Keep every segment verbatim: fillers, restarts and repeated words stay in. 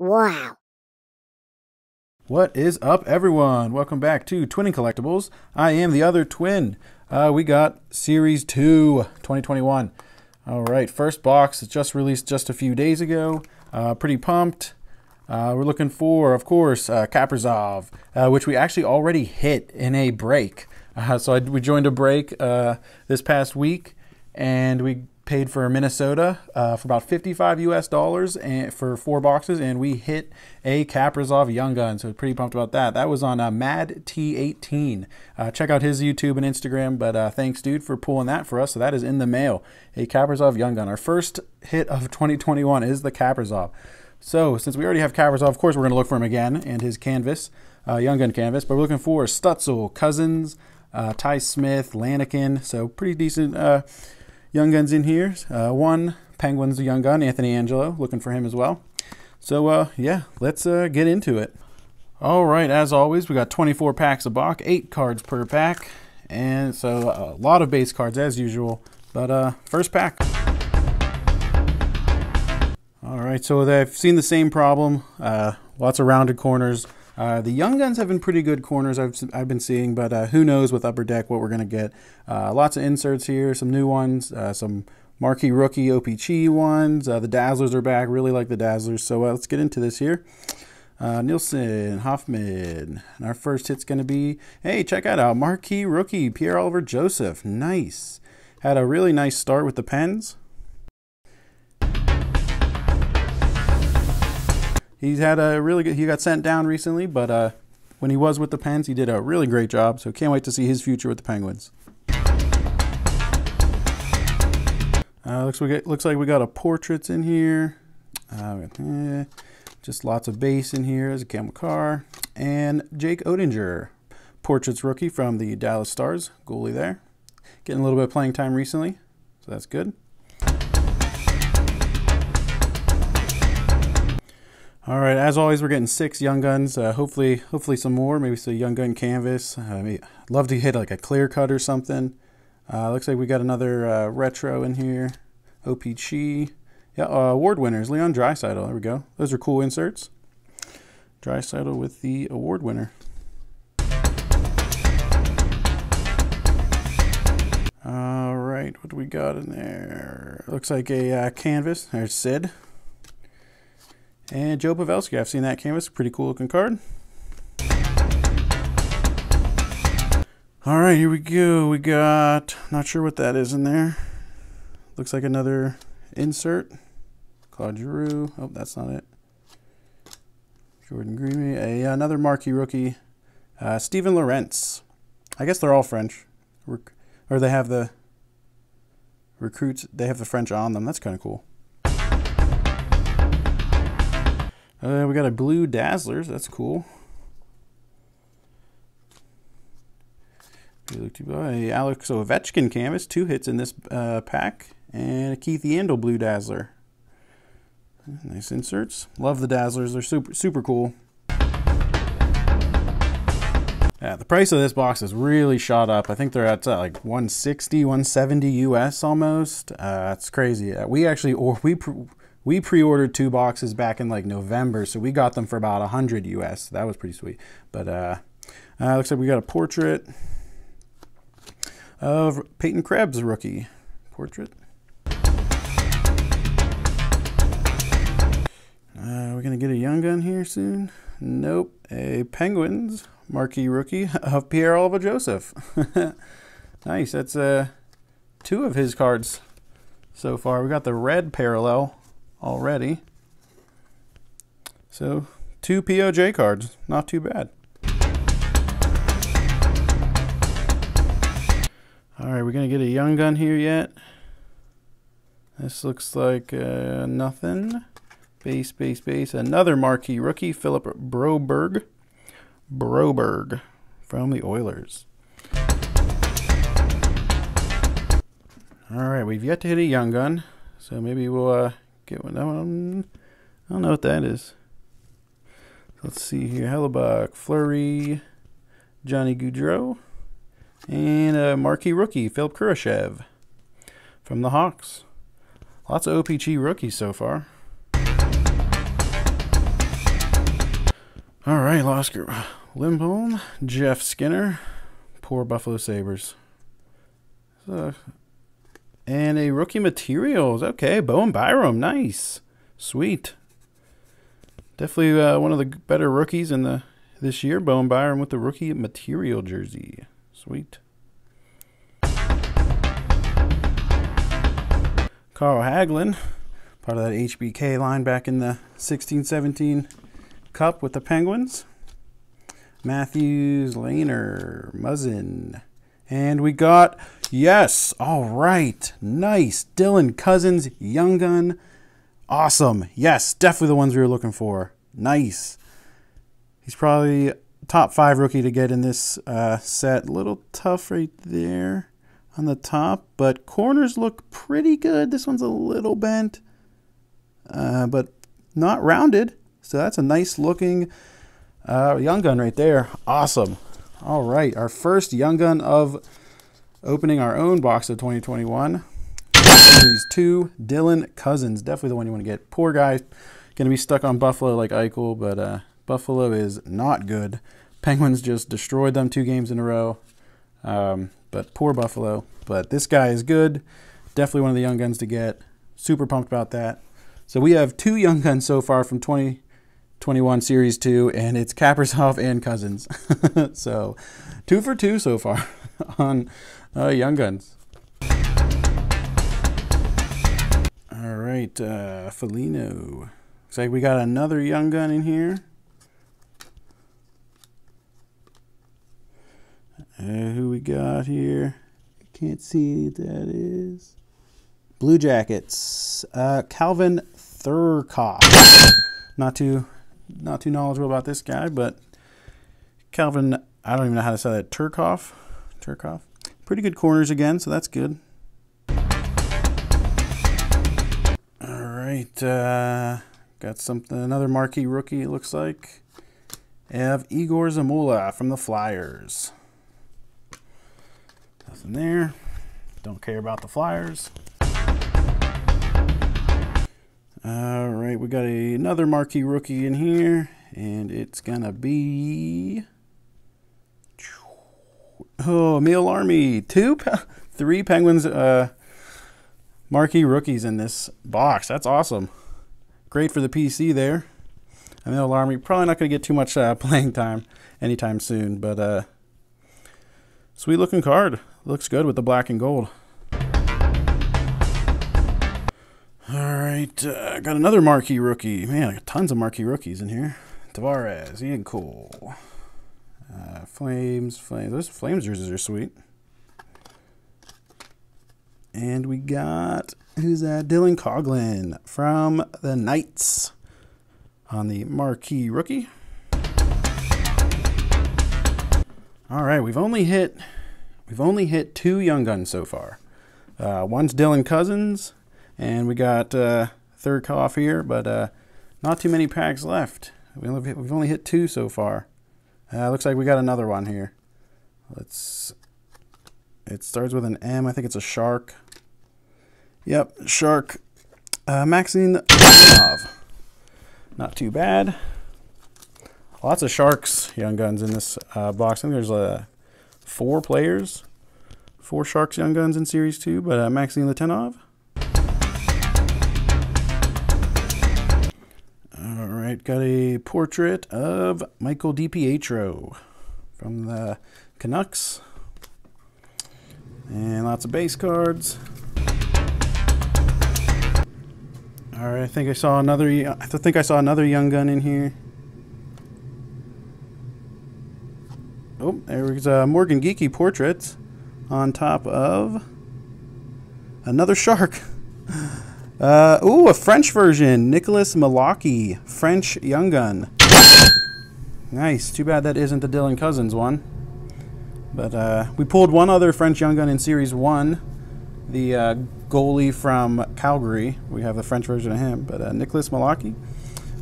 Wow. What is up, everyone? Welcome back to Twinning Collectibles. I am the other twin. Uh, we got Series two, twenty twenty-one. All right, first box. It's just released just a few days ago. Uh, pretty pumped. Uh, we're looking for, of course, uh, Kaprizov, uh, which we actually already hit in a break. Uh, so I, we joined a break uh, this past week, and we paid for Minnesota uh, for about fifty-five U S dollars and for four boxes, and we hit a Kaprizov Young Gun, so pretty pumped about that. That was on uh, Mad T eighteen. Uh, check out his YouTube and Instagram, but uh, thanks, dude, for pulling that for us. So that is in the mail, a Kaprizov Young Gun. Our first hit of twenty twenty-one is the Kaprizov. So since we already have Kaprizov, of course, we're going to look for him again and his canvas, uh, Young Gun canvas, but we're looking for Stutzel, Cozens, uh, Ty Smith, Lanikin, so pretty decent uh Young Guns in here. Uh, one, Penguins, Young Gun, Anthony Angello, looking for him as well. So, uh, yeah, let's uh, get into it. All right, as always, we got twenty-four packs a box, eight cards per pack. And so a lot of base cards as usual. But uh, first pack. All right, so they've seen the same problem. Uh, lots of rounded corners. Uh, the Young Guns have been pretty good corners I've, I've been seeing, but uh, who knows with Upper Deck what we're going to get. Uh, lots of inserts here, some new ones, uh, some marquee rookie O P C ones. Uh, the Dazzlers are back, really like the Dazzlers, so uh, let's get into this here. Uh, Nilsson Hoffmann, and our first hit's going to be, hey, check that out, marquee rookie Pierre-Olivier Joseph, nice. Had a really nice start with the Pens. He's had a really good, he got sent down recently, but uh, when he was with the Pens, he did a really great job. So can't wait to see his future with the Penguins. Uh, looks, we get, looks like we got a portraits in here. Uh, eh, just lots of base in here as a camel car. And Jake Oettinger, portraits rookie from the Dallas Stars, goalie there. Getting a little bit of playing time recently, so that's good. All right, as always, we're getting six Young Guns. Uh, hopefully, hopefully some more. Maybe some Young Gun canvas. Uh, I mean, I'd love to hit like a clear cut or something. Uh, looks like we got another uh, retro in here. O P C. Yeah, uh, award winners. Leon Draisaitl. There we go. Those are cool inserts. Draisaitl with the award winner. All right, what do we got in there? Looks like a uh, canvas. There's Sid. And Joe Pavelski, I've seen that canvas, pretty cool looking card. All right, here we go. We got, not sure what that is in there. Looks like another insert. Claude Giroux, oh, that's not it. Jordan Greeny, a, another marquee rookie. Uh, Steven Lorentz. I guess they're all French. Rec or they have the recruits, they have the French on them. That's kind of cool. Uh, we got a blue Dazzlers, that's cool. A Alex Ovechkin canvas, two hits in this uh, pack, and a Keith Yandle blue Dazzler. Nice inserts. Love the Dazzlers, they're super super cool. Yeah, the price of this box has really shot up. I think they're at uh, like one sixty, one seventy U S almost. Uh, it's crazy. Uh, we actually or we. Pr We pre-ordered two boxes back in like November, so we got them for about one hundred U S. That was pretty sweet. But uh, uh, looks like we got a portrait of Peyton Krebs, rookie portrait. Uh, we're gonna get a Young Gun here soon. Nope, a Penguins marquee rookie of Pierre-Olivier Joseph. Nice. That's uh, two of his cards so far. We got the red parallel already. So two P O J cards, not too bad. All right, we're gonna get a Young Gun here yet. This looks like uh, nothing. Base, base, base. Another marquee rookie, Philip Broberg. Broberg from the Oilers. All right, we've yet to hit a Young Gun, so maybe we'll uh, get one. Um, I don't know what that is. Let's see here. Hellebuck, Fleury, Johnny Gaudreau, and a marquee rookie, Philip Kurashev from the Hawks. Lots of O P C rookies so far. All right, lost group. Limholm, Jeff Skinner, poor Buffalo Sabres. So, and a rookie materials. Okay, Bo and Byram. Nice. Sweet. Definitely uh, one of the better rookies in the this year. Bo and Byram with the rookie material jersey. Sweet. Carl Hagelin, part of that H B K line back in the sixteen seventeen Cup with the Penguins. Matthews, Lehner, Muzzin. And we got, yes, all right, nice. Dylan Cozens, Young Gun, awesome. Yes, definitely the ones we were looking for. Nice. He's probably top five rookie to get in this uh, set. A little tough right there on the top, but corners look pretty good. This one's a little bent, uh, but not rounded. So that's a nice looking uh, Young Gun right there. Awesome. All right, our first Young Gun of opening our own box of twenty twenty-one. Series two, Dylan Cozens. Definitely the one you want to get. Poor guy, going to be stuck on Buffalo like Eichel, but uh, Buffalo is not good. Penguins just destroyed them two games in a row. Um, but poor Buffalo. But this guy is good. Definitely one of the Young Guns to get. Super pumped about that. So we have two Young Guns so far from twenty twenty-one Series two, and it's Kaprizov and Cozens. So two for two so far on uh, Young Guns. All right, uh, Foligno. Looks like we got another Young Gun in here. Uh, who we got here? I can't see who that is. Blue Jackets. Uh, Calvin Thürkauf. Not too... Not too knowledgeable about this guy, but Calvin, I don't even know how to say that, Thürkauf, Thürkauf. Pretty good corners again, so that's good. All right, uh, got something, another marquee rookie, it looks like. I have Igor Zamula from the Flyers. Nothing there. Don't care about the Flyers. All right, we got a, another marquee rookie in here, and it's gonna be oh, Meal Army. Two, three Penguins uh, marquee rookies in this box. That's awesome. Great for the P C there. Meal Army probably not gonna get too much uh, playing time anytime soon, but uh, sweet looking card. Looks good with the black and gold. Alright, uh, got another marquee rookie. Man, I got tons of marquee rookies in here. Tavares, Ian Cole. Uh, Flames, Flames. Those Flames jerseys are sweet. And we got, who's that? Dylan Coughlin from the Knights on the marquee rookie. Alright, we've only hit, we've only hit two Young Guns so far. Uh, one's Dylan Cozens. And we got uh, Thürkauf here, but uh, not too many packs left. We only hit, we've only hit two so far. Uh, looks like we got another one here. Let's. It starts with an M. I think it's a shark. Yep, shark. Uh, Maxine Letinov. Not too bad. Lots of sharks, Young Guns in this uh, box. I think there's uh, four players, four sharks, Young Guns in Series two. But uh, Maxine Letinov. Got a portrait of Michael DiPietro from the Canucks. And lots of base cards. All right, I think I saw another I think I saw another Young Gun in here. Oh, there was a Morgan Geekie portrait on top of another shark. Uh, ooh, a French version. Nicolas Meloche, French Young Gun. Nice. Too bad that isn't the Dylan Cozens one. But uh, we pulled one other French Young Gun in Series one. The uh, goalie from Calgary. We have the French version of him. But uh, Nicolas Meloche,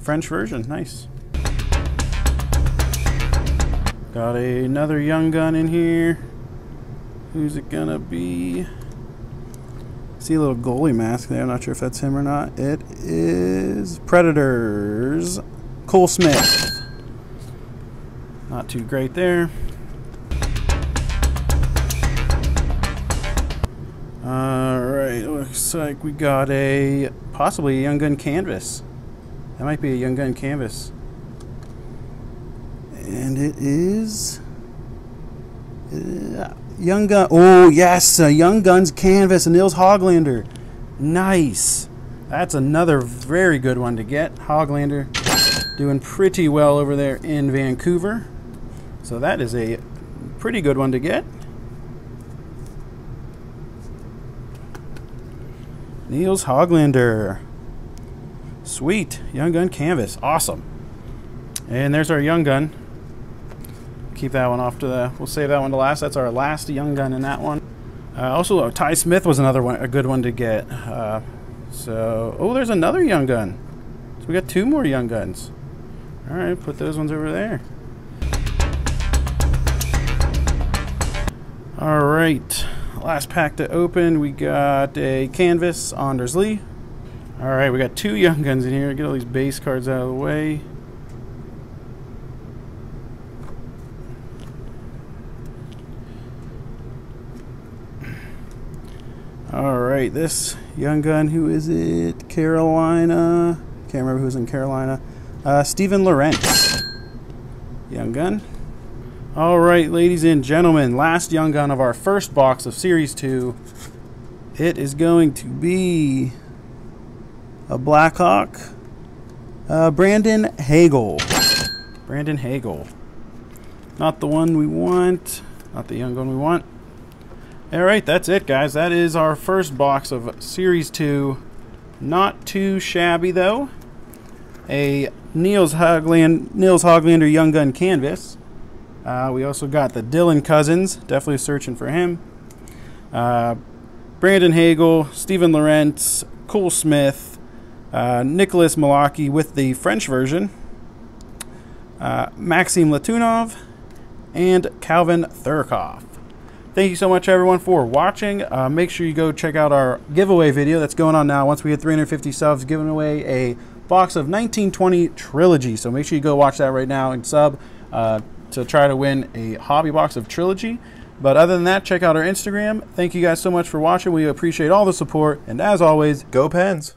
French version. Nice. Got a, another Young Gun in here. Who's it gonna be? See a little goalie mask there. I'm not sure if that's him or not. It is Predators. Cole Smith. Not too great there. All right, looks like we got a possibly a Young Gun canvas. That might be a Young Gun canvas. And it is uh, Young Gun. Oh yes, a Young Gun's canvas, a Nils Höglander. Nice. That's another very good one to get. Höglander doing pretty well over there in Vancouver. So that is a pretty good one to get. Nils Höglander. Sweet. Young Gun canvas. Awesome. And there's our Young Gun. Keep that one off to the... We'll save that one to last. That's our last Young Gun in that one. Uh, also, uh, Ty Smith was another one, a good one to get. Uh, so... Oh, there's another Young Gun. So we got two more Young Guns. All right, put those ones over there. All right. Last pack to open, we got a canvas, Anders Lee. All right, we got two Young Guns in here. Get all these base cards out of the way. All right, this Young Gun, who is it? Carolina. Can't remember who's in Carolina. Uh, Steven Lorentz. Young Gun. All right, ladies and gentlemen, last Young Gun of our first box of Series two. It is going to be a Blackhawk. Uh, Brandon Hagel. Brandon Hagel. Not the one we want. Not the Young Gun we want. All right, that's it, guys. That is our first box of Series two. Not too shabby, though. A Nils Höglander, Nils Höglander Young Gun canvas. Uh, we also got the Dylan Cozens, definitely searching for him. Uh, Brandon Hagel, Steven Lorentz, Cole Smith, uh, Nicholas Malaki with the French version, uh, Maxim Letinov, and Calvin Thürkauf. Thank you so much, everyone, for watching. Uh, make sure you go check out our giveaway video that's going on now. Once we hit three hundred fifty subs, giving away a box of nineteen twenty Trilogy. So make sure you go watch that right now and sub. Uh, to try to win a hobby box of Trilogy. But other than that, check out our Instagram. Thank you guys so much for watching. We appreciate all the support. And as always, go Pens!